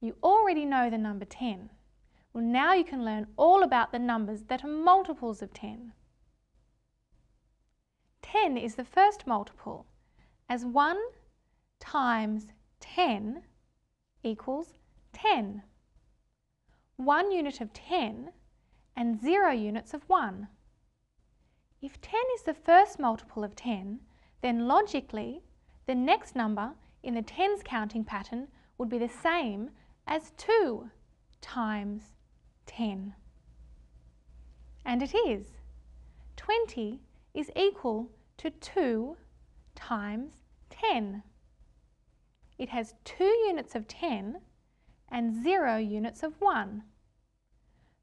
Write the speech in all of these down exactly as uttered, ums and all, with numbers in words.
You already know the number ten. Well, now you can learn all about the numbers that are multiples of ten. ten is the first multiple, as one times ten equals ten. one unit of ten and zero units of one. If ten is the first multiple of ten, then logically the next number in the tens counting pattern would be the same as two times ten. And it is. twenty is equal to two times ten. It has two units of ten and zero units of one.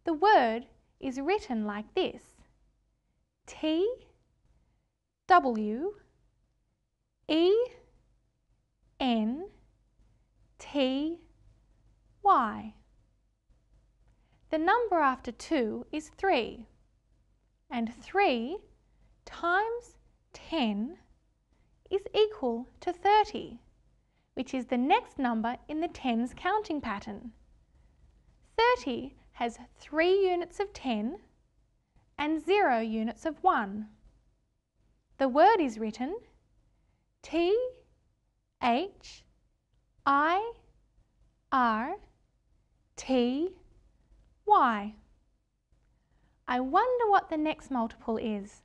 The word is written like this: T W E N T Y. The number after two is three, and three times ten is equal to thirty, which is the next number in the tens counting pattern. thirty has three units of ten and zero units of one. The word is written T H I R T Y. I wonder what the next multiple is.